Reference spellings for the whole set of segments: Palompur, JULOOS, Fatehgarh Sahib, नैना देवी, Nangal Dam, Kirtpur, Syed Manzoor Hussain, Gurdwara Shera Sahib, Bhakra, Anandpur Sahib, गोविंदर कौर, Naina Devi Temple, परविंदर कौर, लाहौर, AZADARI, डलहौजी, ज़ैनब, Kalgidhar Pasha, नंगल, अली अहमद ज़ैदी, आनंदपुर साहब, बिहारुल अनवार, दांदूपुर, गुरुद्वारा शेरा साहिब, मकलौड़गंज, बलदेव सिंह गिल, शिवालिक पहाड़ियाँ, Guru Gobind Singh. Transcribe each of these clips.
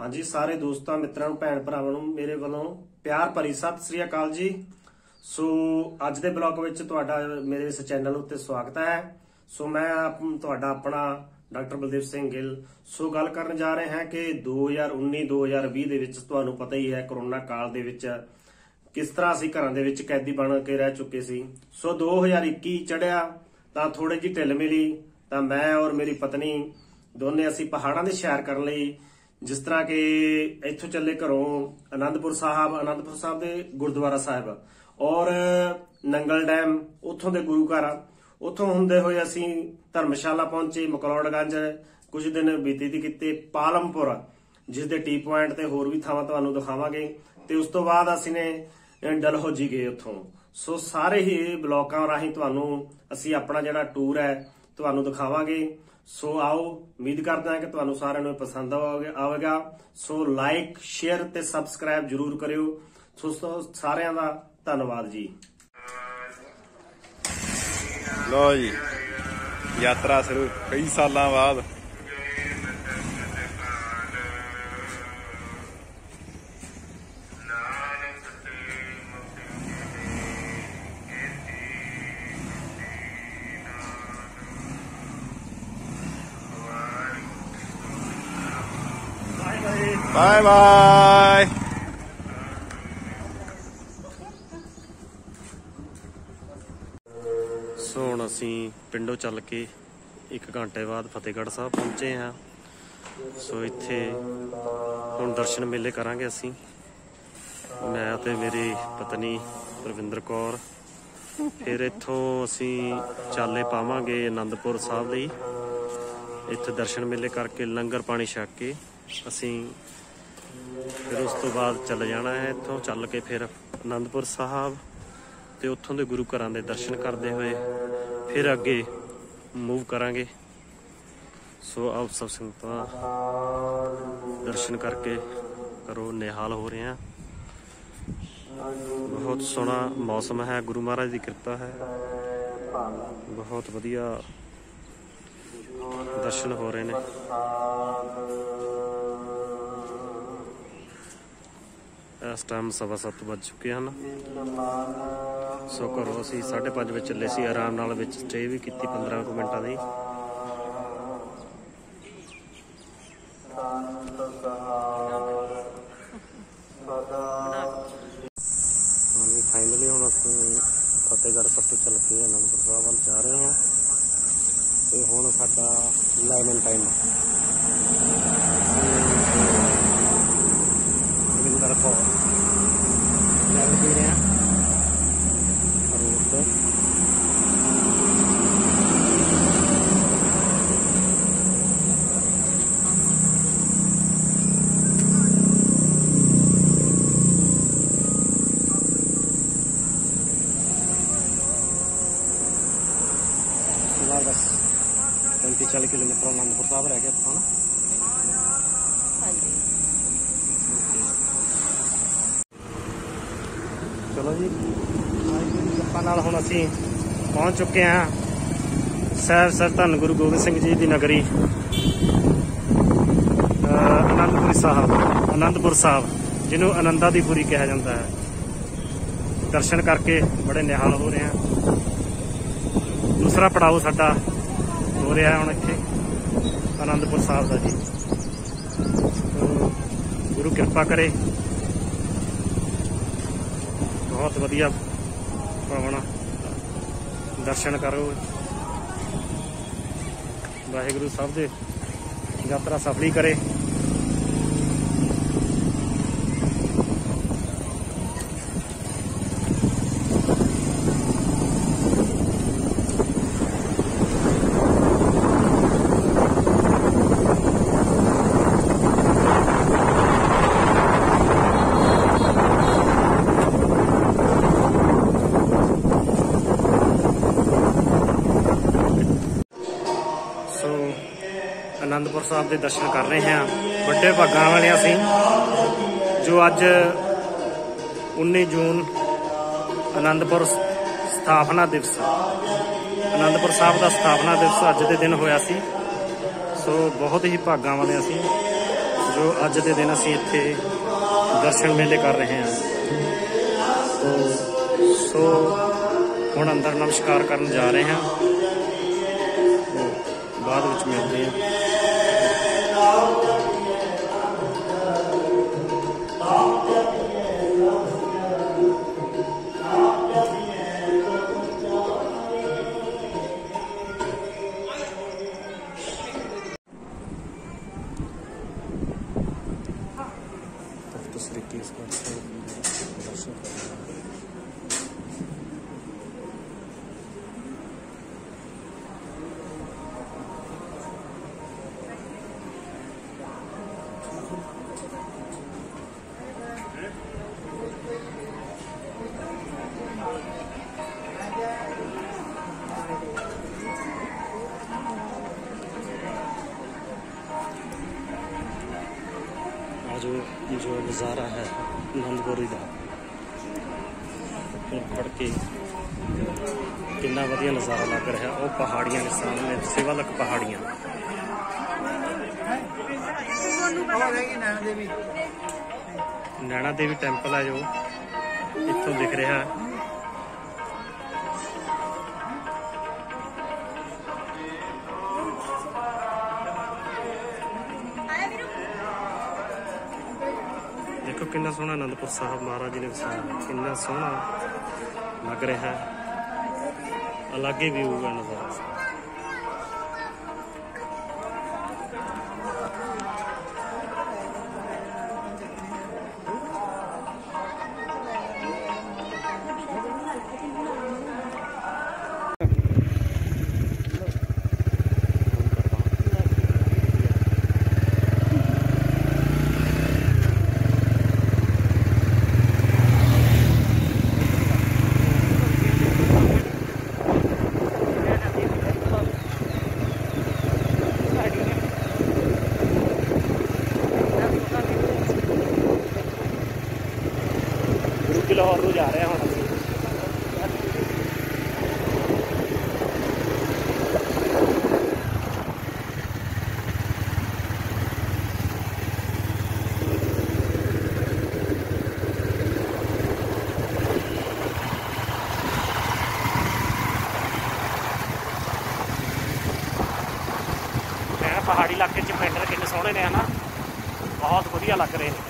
हाँ जी सारे दोस्तों मित्रां भैन भरावां मेरे वालों प्यार भरी सत श्री अकाल जी। सो अज दे ब्लॉग विच तुहाडा मेरे इस चैनल उत्ते स्वागत है। सो मैं तुहाडा अपना डॉक्टर बलदेव सिंह गिल। सो गल करन जा रहे हैं कि 2019-2020 दे विच तुहानू पता ही है कोरोना काल दे विच किस तरह असीं घरां दे विच कैदी बन के रह चुके सी। सो 2021 चढ़िया तां थोड़ी जी ढिल मिली तां मैं और मेरी पत्नी दोने असीं पहाड़ां दे सैर करन लई जिस तरह के इत्थों चले घरों अनंदपुर साहब दे गुरुद्वारा साहब और नंगल डैम उथों दे गुरु घर उथों हुंदे होए असीं धर्मशाला पहुंचे, मकलौड़गंज कुछ दिन बीतीत कीते, पालमपुर जिस दे टी पॉइंट ते होर भी थावां तुहानूं दिखावांगे ते उस तो बाद असीं ने डलहौजी गए उथों। सो सारे ही ब्लॉकां राहीं तुहानूं असीं अपना जिहड़ा टूर है तुहानूं दिखावांगे। सो आओ, उम्मीद करते हैं कि तुहानूं सारिआं नूं पसंद आवेगा। सो लाइक शेयर ते सबसक्राइब जरूर करियो। सो सारिआं दा धन्नवाद जी। लो जी यात्रा शुरू कई साल बाद। Bye bye. सो हुण असीं पिंडों चल के 1 घंटे बाद फतेहगढ़ साहब पहुंचे हैं। सो इत्थे हुण दर्शन मेले करांगे असीं, मैं ते मेरी पत्नी परविंदर कौर। फिर इत्थों असीं चाले पावांगे आनंदपुर साहब लई। इत्थे दर्शन मेले करके लंगर पानी छक के असीं फिर उस तो बाद चल जाना है। इत्थों चल के फिर आनंदपुर साहब ते उत्थों दे गुरु घरां दे दर्शन करते हुए फिर अगे मूव करांगे। सो आप सब संगतां दर्शन करके करो निहाल हो रहे हैं। बहुत सोहना मौसम है, गुरु महाराज की कृपा है, बहुत वधिया दर्शन हो रहे हैं। इस टाइम 7:15 बज चुके हैं। सो घरों असी 5:30 बजे चले सी, आराम नाल विच स्टे भी की 15 मिनटां दी। फाइनली हम असी फतेहगढ़ साहब तो चल के आनंदपुर साहब वाल जा रहे हैं। तो हम साडा lemon time गोविंदर कौर lemon पी रहे हैं रोड पर। फिलहाल बस 40 किलोमीटर आनंदपुर साहब रह गया था ना। चलो जी अपना हम असी पहुंच चुके हैं सर धन गुरु गोबिंद सिंह जी की नगरी आनंदपुर साहब जिन्हों आनंदा दी पुरी कहा जाता है। दर्शन करके बड़े निहाल हो रहे हैं। दूसरा पड़ाव साडा हो रहा है हम इतने आनंदपुर साहब का जी। गुरु कृपा करे, बहुत वधिया भावना दर्शन करो। वाहिगुरु साहब दे यात्रा सफली करे। आनंदपुर साहब के दर्शन कर रहे हैं। बड़े भागा वाले असी जो अज 19 जून आनंदपुर स्थापना दिवस आनंदपुर साहब का स्थापना दिवस अज के दिन होया सी। सो बहुत ही भागा वाले असी जो अज के दिन असी इत्थे दर्शन मेले कर रहे हैं। तो सो हुण अंदर नमस्कार करने जा रहे हैं, तो बाद विच मिलते हैं। जो नज़ारा है आनंदपुरी का खड़ के कितना वधिया नज़ारा लग रहा है। और पहाड़ियां ने सामने सिवालक पहाड़ियां नैना देवी टेंपल है जो इतों दिख रहा है। कितना सोहना आनंदपुर साहब महाराज जी ने वसाया, कितना सोहना लग रहा है, अलग ही व्यू है नज़ारा। लाहौर को जा रहे हैं हम। पहाड़ी इलाके पिंड कितने सोहने ने है ना, बहुत बढ़िया लग रहे हैं।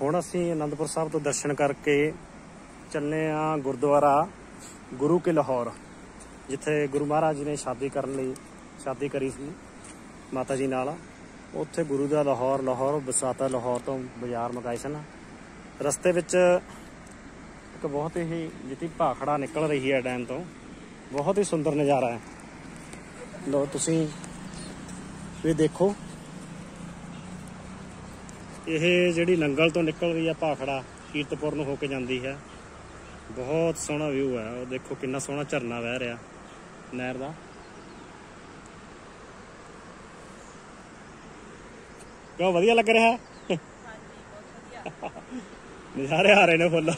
हुण असीं आनंदपुर साहब तो दर्शन करके चलने हाँ गुरुद्वारा गुरु के लाहौर, जिथे गुरु महाराज जी ने शादी करी सी माता जी नाल। उत्थे गुरु दा लाहौर लाहौर बसाता लाहौर तो बाजार मकाए सन। रस्ते विच एक बहुत ही जिहड़ी भाखड़ा निकल रही है डैम तो, बहुत ही सुंदर नज़ारा है। लो तुसीं वी देखो, यह जी नंगल तो निकल रही है भाखड़ा कीर्तपुर में होके जाती है। बहुत सोहना व्यू है, और देखो कितना सोहना झरना बह रहा नहर का। क्यों वधिया लग रहा है? नज़ारे आ रहे ने फुल।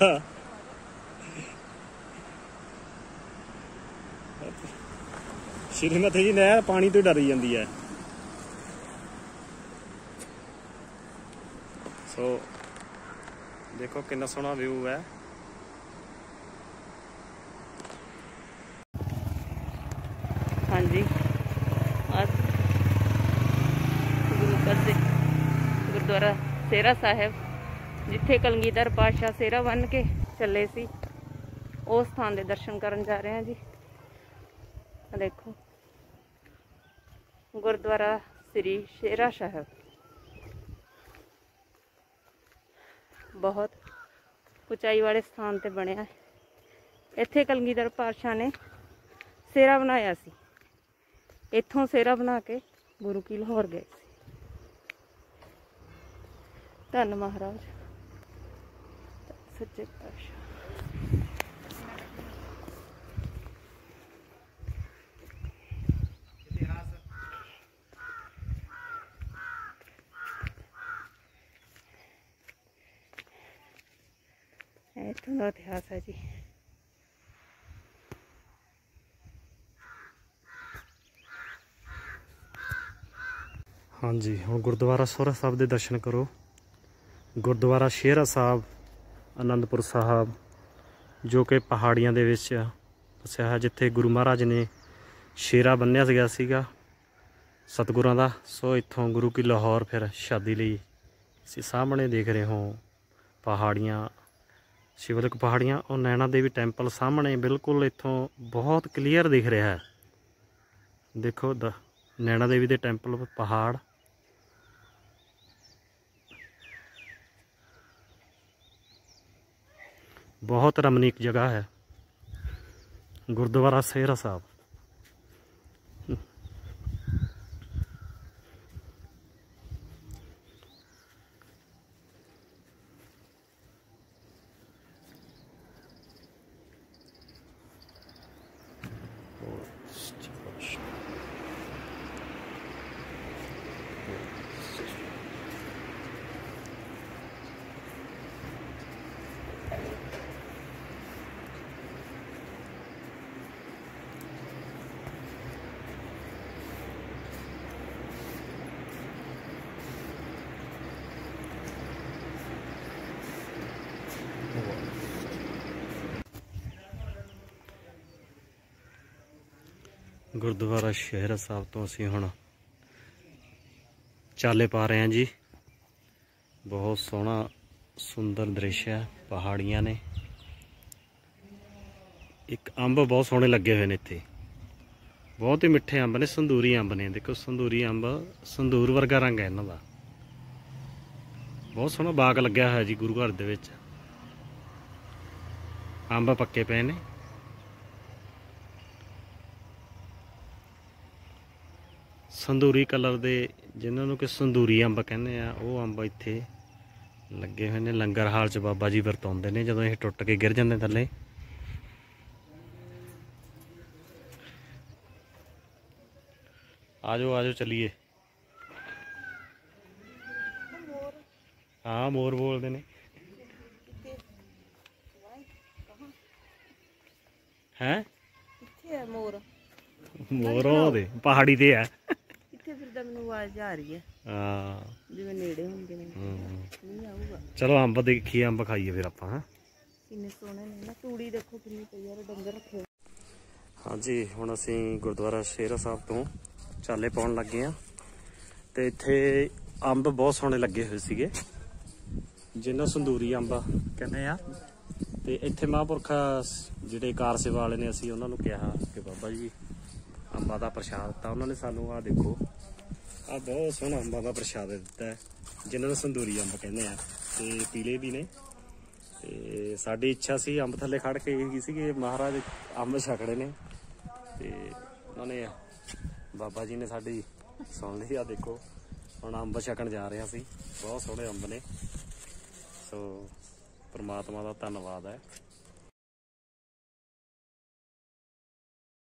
श्रीमती जी नहर पानी तो डरी जाती है। तो देखो कितना सोहना व्यू है। हाँ जी, गुरुद्वारा शेरा साहिब जिथे कलगीधर पाशा शेरा बन के चले सी, उस स्थान के दर्शन करन जा रहे हैं जी। देखो गुरुद्वारा श्री शेरा साहिब, बहुत उचाई वाले स्थान पर बनया। इत्थे कलगीधर पातशाह ने सेरा बनाया सी, इत्थों सेरा बना के गुरु की लाहौर गए। धन्न महाराज सच्चे पातशाह। इतना का इतिहास है जी। हाँ जी, हम गुरुद्वारा शेरा साहब के दर्शन करो। गुरुद्वारा शेरा साहब आनंदपुर साहब जो कि पहाड़ियां दे विच वसिया है, जिथे गुरु महाराज ने शेरा बन्निया गया सीगा सतगुरां दा। सो इत्थों गुरु की लाहौर फिर शादी लई। सामने देख रहे हो पहाड़ियाँ, शिवलिक पहाड़ियाँ और नैना देवी टैंपल सामने बिल्कुल इत्थों बहुत क्लीयर दिख रहा है। देखो नैना देवी दे टैंपल पहाड़। बहुत रमणीक जगह है गुरुद्वारा शेरा साहब। गुरुद्वारा शेरा साहब तो असी हम चाले पा रहे हैं जी। बहुत सोहना सुंदर दृश्य है, पहाड़ियाँ ने। एक अंब बहुत सोहने लगे हुए ने इत्थे, बहुत ही मिठे अंब ने, संदूरी अंब ने। देखो संदूरी अंब, संदूर वर्गा रंग है इन्हां दा। बहुत सोहना बाग लग्या है जी गुरु घर दे विच। अंब पक्के पे ने। संदूरी कलर दे, जिन्होंने कि संदूरी अंब कहने आ, वो अंब इत्थे लगे हुए ने। लंगर हाल च बाबा जी वरताउंदे ने, जदों ये टुट के गिर जाते थले। आ जाओ चलीए। हाँ मोर बोलते ने हैं। मोर मोरों दे पहाड़ी ते है। चलो अंब देखिए, अंब खाइए फिर आप। हाँ जी, हुण असी गुरुद्वारा शेरा साहब तो चाले पाउण लगे हाँ। तो इत्थे अंब बहुत सोहने लगे हुए सीगे, जिन्हों संदूरी अंब कहने आ। तो इत्थे महापुरखा जिहड़े कार सेवा वाले ने, असी उन्होंने कहा कि बाबा जी अंबा का प्रशाद दिता। उन्होंने सानू आ देखो, आ बहुत सोहना अंबा का प्रशाद दिता है, जिन्होंने संदूरी अंब कहने आ। तो पीले भी ने। तो साड़ी इच्छा सी अंब थले खड़ के किसी के महाराज अंब छकड़े ने। तो उन्होंने बाबा जी ने साड़ी सुन ली। आ देखो हम अंब छकन जा रहे सी, बहुत सोहने अंब ने। सो परमात्मा का धन्नवाद है।